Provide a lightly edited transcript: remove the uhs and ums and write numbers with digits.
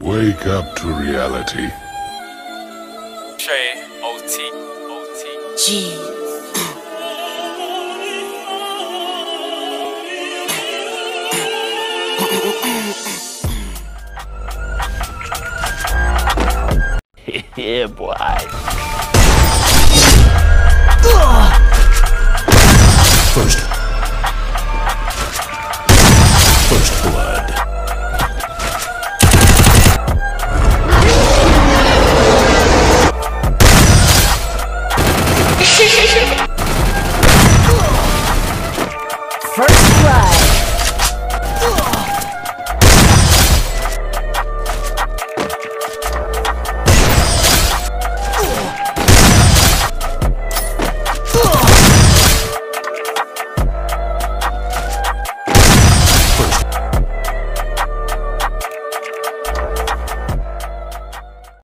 Wake up to reality. Shay, O-T. G. Yeah, boy.